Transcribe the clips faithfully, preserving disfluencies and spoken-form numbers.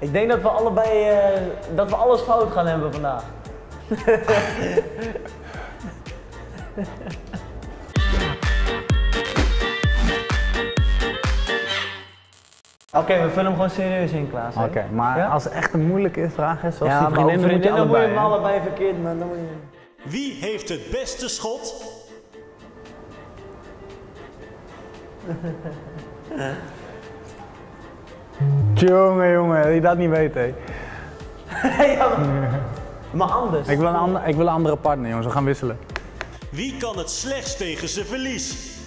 Ik denk dat we allebei, uh, dat we alles fout gaan hebben vandaag. Oké, okay, we vullen hem gewoon serieus in, Klaas. Oké, okay, maar ja? Als het echt een moeilijke vraag is, zoals ja, die vriendin, dan moet je, allebei, dan moet je hem allebei verkeerd, maar dan moet je... Wie heeft het beste schot? Jongen, jongen, die dat niet weet, hé. Ja, maar... maar anders. Ik wil, een ander, ik wil een andere partner, jongens, we gaan wisselen. Wie kan het slechts tegen zijn verlies?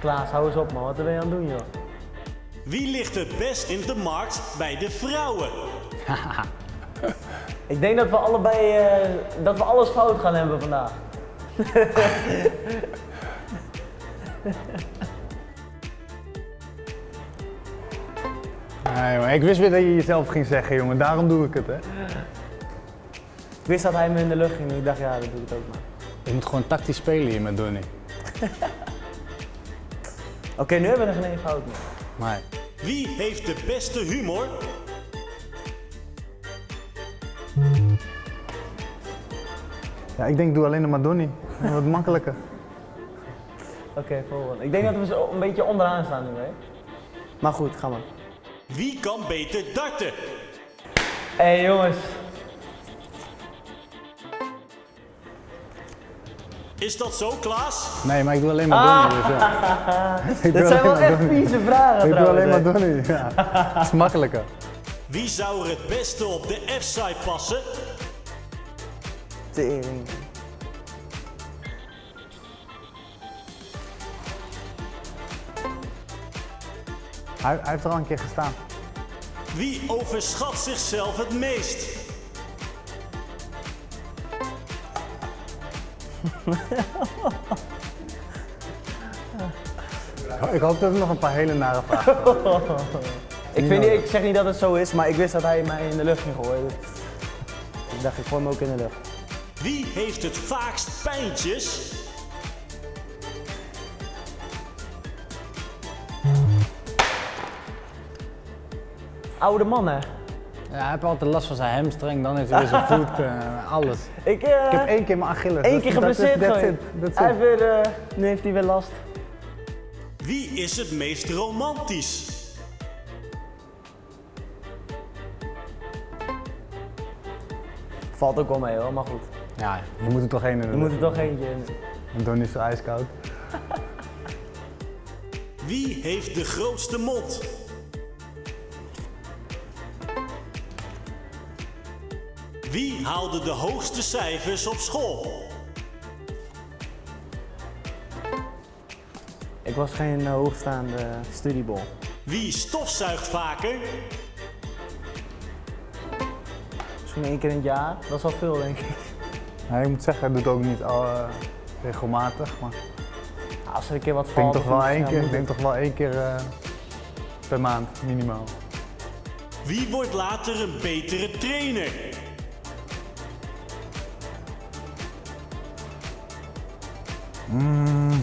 Klaas, hou eens op man, wat ben je aan het doen joh? Wie ligt het best in de markt bij de vrouwen? Ik denk dat we allebei, uh, dat we alles fout gaan hebben vandaag. Nee jongen, ik wist weer dat je jezelf ging zeggen jongen, daarom doe ik het hè. Ik wist dat hij me in de lucht ging en ik dacht ja, dat doe ik ook maar. Je moet gewoon tactisch spelen hier met Donny. Oké, okay, nu hebben we er geen fout meer. Nee. Wie heeft de beste humor? Ja, ik denk doe alleen de Madonna. Wat makkelijker. Oké, okay, volgende. Ik denk dat we zo een beetje onderaan staan nu, hè? Maar goed, ga maar. Wie kan beter darten? Hé hey, jongens. Is dat zo, Klaas? Nee, maar ik doe alleen maar Donny. Dus ja. Dat zijn wel echt vieze vragen trouwens. Ik doe alleen maar Donny, ja. Dat is makkelijker. Wie zou er het beste op de F-side passen? Tering. Hij, hij heeft er al een keer gestaan. Wie overschat zichzelf het meest? Ik hoop dat we nog een paar hele nare vragen hebben. Ik, vind niet, ik zeg niet dat het zo is, maar ik wist dat hij mij in de lucht ging gooien. Ik dacht, ik gooi hem ook in de lucht. Wie heeft het vaakst pijntjes? Oude mannen. Ja, hij heeft altijd last van zijn hamstring, dan heeft hij weer zijn voet, uh, alles. Ik, uh, ik heb één keer mijn Achilles. Eén keer geblesseerd gewoon. Hij heeft weer, uh, nu heeft hij weer last. Wie is het meest romantisch? Valt ook wel mee hoor, maar goed. Ja, je moet er toch één in. Je moet er toch eentje in. En Donny is zo ijskoud. Wie heeft de grootste mond? Wie haalde de hoogste cijfers op school? Ik was geen uh, hoogstaande studiebol. Wie stofzuigt vaker? Misschien één keer in het jaar, dat is al veel denk ik. Ja, ik moet zeggen, hij doet ook niet al, uh, regelmatig. Maar... Ja, als er een keer wat valt, denk toch wel één keer, denk toch wel één keer uh, per maand minimaal. Wie wordt later een betere trainer? Mm.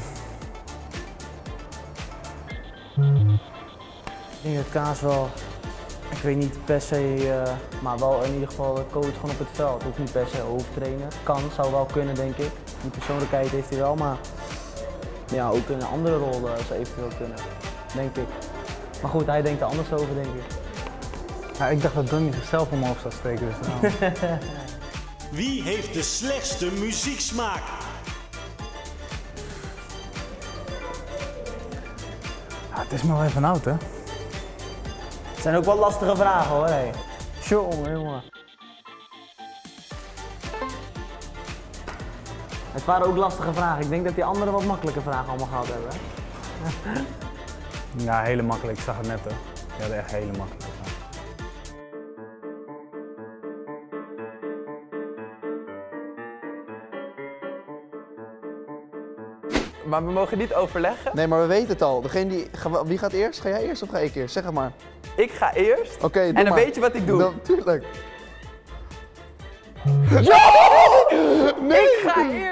Ik denk dat Klaas wel, ik weet niet per se, uh, maar wel in ieder geval coach gewoon op het veld. Hoeft niet per se hoofdtrainer. Kan, zou wel kunnen denk ik. Die persoonlijkheid heeft hij wel, maar ja, ook in een andere rol uh, zou eventueel kunnen, denk ik. Maar goed, hij denkt er anders over denk ik. Ja, ik dacht dat Donny zichzelf omhoog zou steken. Dus, nou. Wie heeft de slechtste muzieksmaak? Ja, het is me wel even oud, hè? Het zijn ook wel lastige vragen, hoor. Hey. Tjonge, jongen. Het waren ook lastige vragen. Ik denk dat die anderen wat makkelijke vragen allemaal gehad hebben. Hè? Ja, hele makkelijk. Ik zag het net, hè. Die hadden echt hele makkelijk. Maar we mogen niet overleggen. Nee, maar we weten het al. Degene die, wie gaat eerst? Ga jij eerst of ga ik eerst? Zeg het maar. Ik ga eerst. Oké, doe maar. En dan weet je wat ik doe. Dan, tuurlijk. Ja! Nee! Ik ga eerst.